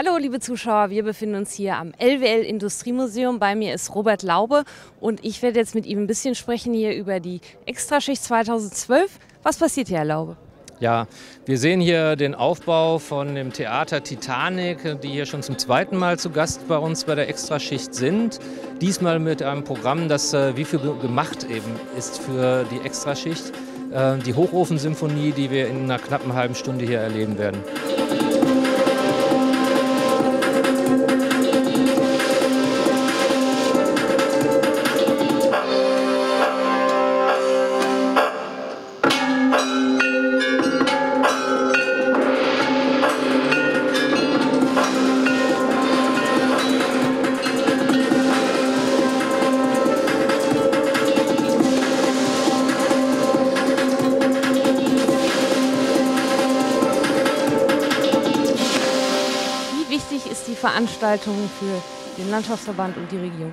Hallo liebe Zuschauer, wir befinden uns hier am LWL Industriemuseum. Bei mir ist Robert Laube und ich werde jetzt mit ihm ein bisschen sprechen hier über die Extraschicht 2012. Was passiert hier, Herr Laube? Ja, wir sehen hier den Aufbau von dem Theater Titanick, die hier schon zum zweiten Mal zu Gast bei uns bei der Extraschicht sind. Diesmal mit einem Programm, das wie viel gemacht eben ist für die Extraschicht. Die Hochofensinfonie, die wir in einer knappen halben Stunde hier erleben werden. Veranstaltungen für den Landschaftsverband und die Region?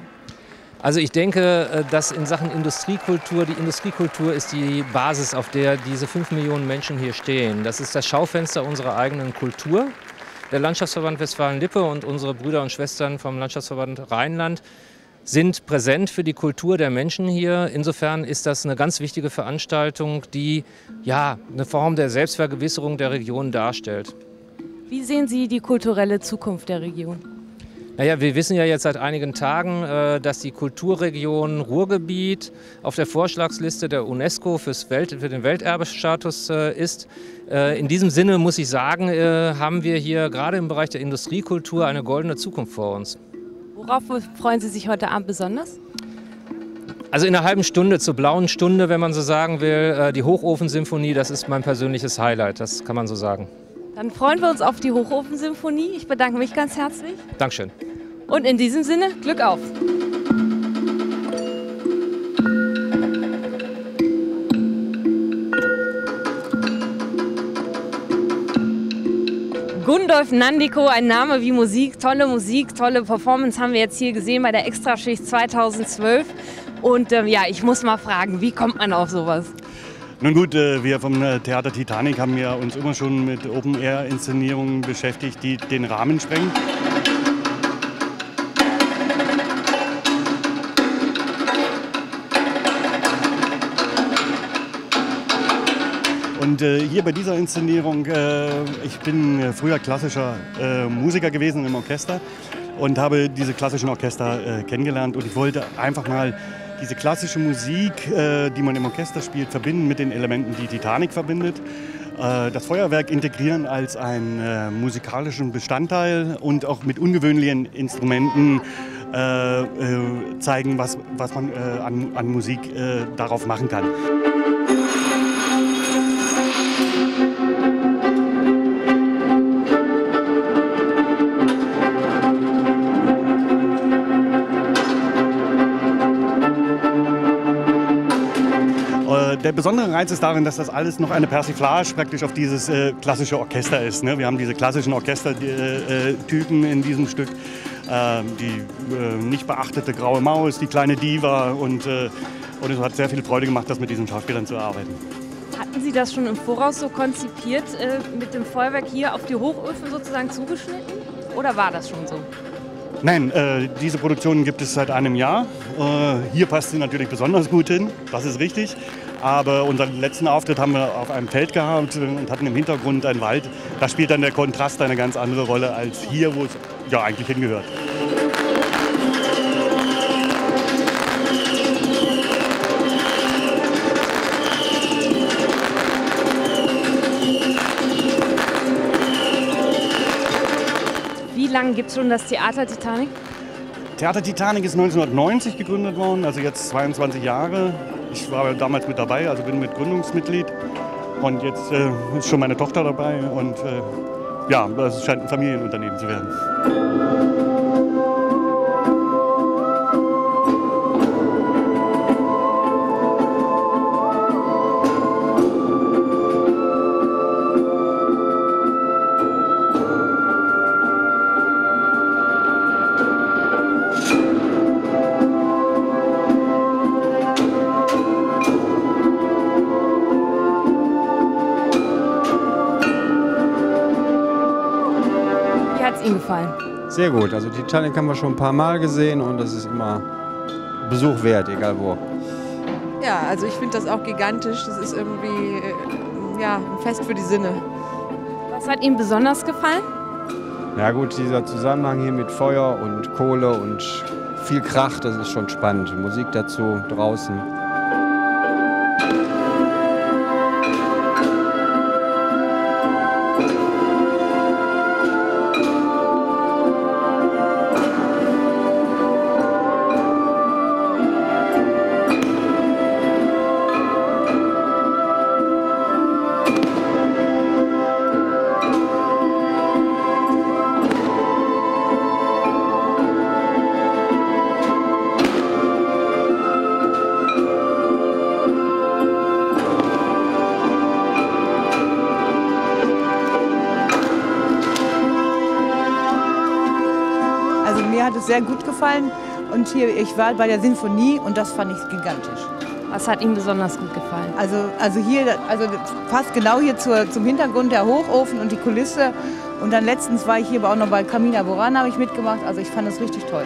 Also ich denke, dass in Sachen Industriekultur, die Industriekultur ist die Basis, auf der diese 5 Millionen Menschen hier stehen. Das ist das Schaufenster unserer eigenen Kultur. Der Landschaftsverband Westfalen-Lippe und unsere Brüder und Schwestern vom Landschaftsverband Rheinland sind präsent für die Kultur der Menschen hier. Insofern ist das eine ganz wichtige Veranstaltung, die ja eine Form der Selbstvergewisserung der Region darstellt. Wie sehen Sie die kulturelle Zukunft der Region? Naja, wir wissen ja jetzt seit einigen Tagen, dass die Kulturregion Ruhrgebiet auf der Vorschlagsliste der UNESCO für den Welterbestatus ist. In diesem Sinne muss ich sagen, haben wir hier gerade im Bereich der Industriekultur eine goldene Zukunft vor uns. Worauf freuen Sie sich heute Abend besonders? Also in einer halben Stunde, zur blauen Stunde, wenn man so sagen will, die Hochofensinfonie, das ist mein persönliches Highlight, das kann man so sagen. Dann freuen wir uns auf die Hochofensinfonie. Ich bedanke mich ganz herzlich. Dankeschön. Und in diesem Sinne, Glück auf! Gundolf Nandiko, ein Name wie Musik, tolle Performance haben wir jetzt hier gesehen bei der Extraschicht 2012. Und ja, ich muss mal fragen, wie kommt man auf sowas? Nun gut, wir vom Theater Titanick haben ja uns immer schon mit Open-Air-Inszenierungen beschäftigt, die den Rahmen sprengen. Und hier bei dieser Inszenierung, ich bin früher klassischer Musiker gewesen im Orchester und habe diese klassischen Orchester kennengelernt und ich wollte einfach mal diese klassische Musik, die man im Orchester spielt, verbinden mit den Elementen, die Titanick verbindet. Das Feuerwerk integrieren als einen musikalischen Bestandteil und auch mit ungewöhnlichen Instrumenten zeigen, was man an Musik darauf machen kann. Der besondere Reiz ist darin, dass das alles noch eine Persiflage praktisch auf dieses klassische Orchester ist. Ne? Wir haben diese klassischen Orchestertypen in diesem Stück. Die nicht beachtete graue Maus, die kleine Diva und es hat sehr viel Freude gemacht, das mit diesen Schauspielern zu arbeiten. Hatten Sie das schon im Voraus so konzipiert, mit dem Feuerwerk hier auf die Hochöfen sozusagen zugeschnitten? Oder war das schon so? Nein, diese Produktion gibt es seit einem Jahr. Hier passt sie natürlich besonders gut hin, das ist richtig. Aber unseren letzten Auftritt haben wir auf einem Feld gehabt und hatten im Hintergrund einen Wald. Da spielt dann der Kontrast eine ganz andere Rolle als hier, wo es ja eigentlich hingehört. Wie lange gibt es schon das Theater Titanick? Theater Titanick ist 1990 gegründet worden, also jetzt 22 Jahre. Ich war damals mit dabei, also bin mit Gründungsmitglied und jetzt ist schon meine Tochter dabei und ja, es scheint ein Familienunternehmen zu werden. Ihnen gefallen? Sehr gut. Also die Titanick haben wir schon ein paar Mal gesehen und das ist immer Besuch wert, egal wo. Ja, also ich finde das auch gigantisch. Das ist irgendwie ja, ein Fest für die Sinne. Was hat Ihnen besonders gefallen? Ja gut, dieser Zusammenhang hier mit Feuer und Kohle und viel Krach, das ist schon spannend. Musik dazu, draußen. Hat es sehr gut gefallen und hier, ich war bei der Sinfonie und das fand ich gigantisch. Was hat Ihnen besonders gut gefallen? Also hier, also fast genau hier zum Hintergrund der Hochofen und die Kulisse und dann letztens war ich hier auch noch bei Carmina Burana, habe ich mitgemacht, also ich fand es richtig toll.